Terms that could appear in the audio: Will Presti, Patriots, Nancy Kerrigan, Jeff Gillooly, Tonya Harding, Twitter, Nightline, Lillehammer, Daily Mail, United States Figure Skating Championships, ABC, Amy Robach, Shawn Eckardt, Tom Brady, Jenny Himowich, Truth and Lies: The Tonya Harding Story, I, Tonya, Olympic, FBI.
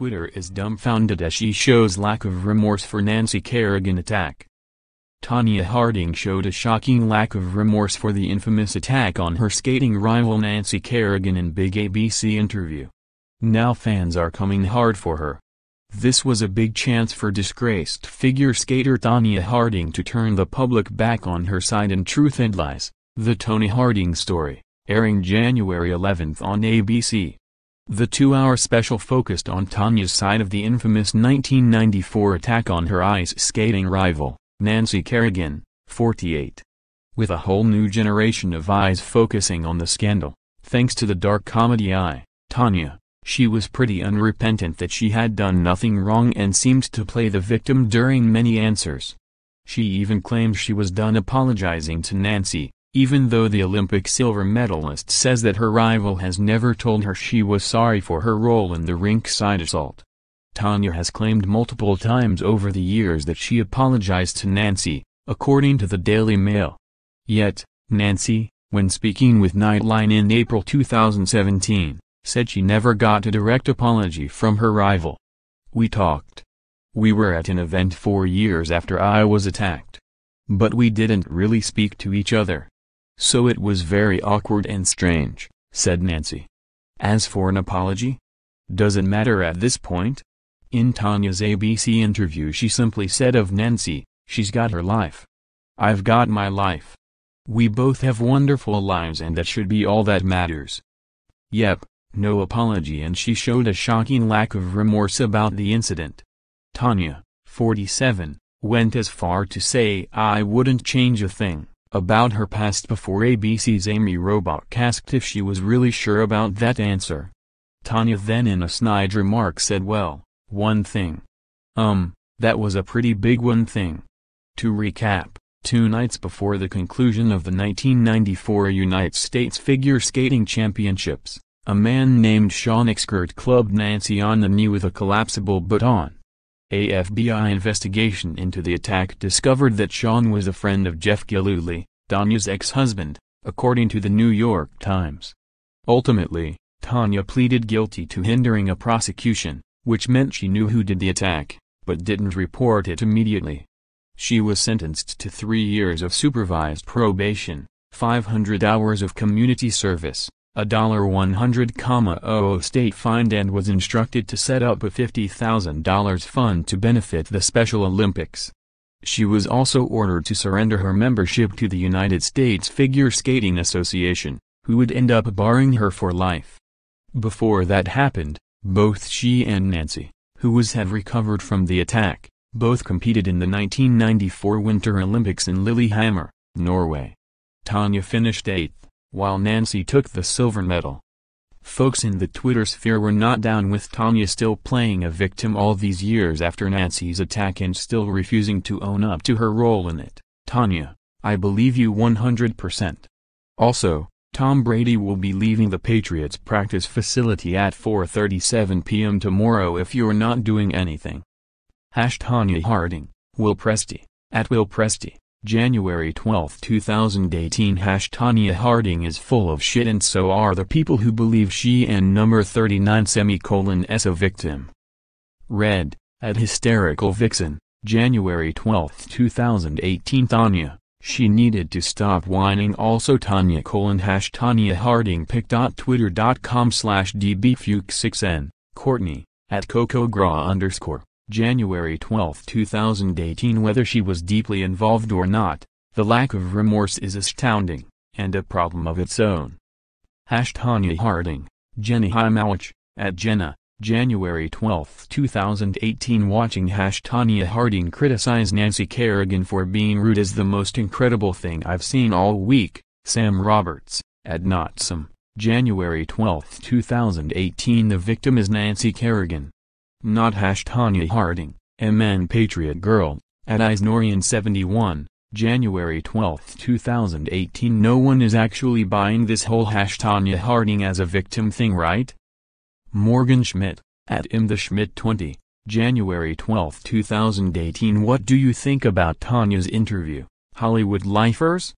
Twitter is dumbfounded as she shows lack of remorse for Nancy Kerrigan attack. Tonya Harding showed a shocking lack of remorse for the infamous attack on her skating rival Nancy Kerrigan in big ABC interview. Now fans are coming hard for her. This was a big chance for disgraced figure skater Tonya Harding to turn the public back on her side in Truth and Lies, the Tonya Harding story, airing January 11 on ABC. The two-hour special focused on Tonya's side of the infamous 1994 attack on her ice skating rival, Nancy Kerrigan, 48. With a whole new generation of eyes focusing on the scandal, thanks to the dark comedy I, Tonya, she was pretty unrepentant that she had done nothing wrong and seemed to play the victim during many answers. She even claimed she was done apologizing to Nancy, even though the Olympic silver medalist says that her rival has never told her she was sorry for her role in the rink-side assault. Tonya has claimed multiple times over the years that she apologized to Nancy, according to the Daily Mail. Yet, Nancy, when speaking with Nightline in April 2017, said she never got a direct apology from her rival. We talked. We were at an event 4 years after I was attacked. But we didn't really speak to each other. So it was very awkward and strange, said Nancy. As for an apology? Does it matter at this point? In Tonya's ABC interview she simply said of Nancy, she's got her life. I've got my life. We both have wonderful lives and that should be all that matters. Yep. No apology, and she showed a shocking lack of remorse about the incident. Tonya, 47, went as far to say I wouldn't change a thing about her past before ABC's Amy Robach asked if she was really sure about that answer. Tonya then in a snide remark said, well, one thing. That was a pretty big one thing. To recap, 2 nights before the conclusion of the 1994 United States Figure Skating Championships, a man named Shawn Eckardt clubbed Nancy on the knee with a collapsible baton. A FBI investigation into the attack discovered that Shawn was a friend of Jeff Gillooly, Tonya's ex-husband, according to the New York Times. Ultimately, Tonya pleaded guilty to hindering a prosecution, which meant she knew who did the attack, but didn't report it immediately. She was sentenced to 3 years of supervised probation, 500 hours of community service, a $100,000 state fine, and was instructed to set up a $50,000 fund to benefit the Special Olympics. She was also ordered to surrender her membership to the United States Figure Skating Association, who would end up barring her for life. Before that happened, both she and Nancy, who had recovered from the attack, both competed in the 1994 Winter Olympics in Lillehammer, Norway. Tonya finished 8th. While Nancy took the silver medal. Folks in the Twitter sphere were not down with Tonya still playing a victim all these years after Nancy's attack and still refusing to own up to her role in it. Tonya, I believe you 100%. Also, Tom Brady will be leaving the Patriots practice facility at 4:37 p.m. tomorrow if you're not doing anything. #TonyaHarding, Will Presti, @WillPresti. January 12, 2018. Tonya Harding is full of shit, and so are the people who believe she and number 39 is a victim. Read, @HystericalVixen, January 12, 2018. Tonya, she needed to stop whining. Also Tonya Tonya Harding pic.twitter.com/dbfuchs6n, Courtney, @CocoGra_. January 12, 2018. Whether she was deeply involved or not, the lack of remorse is astounding, and a problem of its own. #Tonya Harding, Jenny Himowich, @Jenna, January 12, 2018. Watching Tonya Harding criticize Nancy Kerrigan for being rude is the most incredible thing I've seen all week. Sam Roberts, @Notsum, January 12, 2018. The victim is Nancy Kerrigan. Not Tonya Harding, MN Patriot Girl, @Isnorian71, January 12, 2018. No one is actually buying this whole Tonya Harding as a victim thing, right? Morgan Schmidt, @ImTheSchmidt20, January 12, 2018. What do you think about Tonya's interview, Hollywood lifers?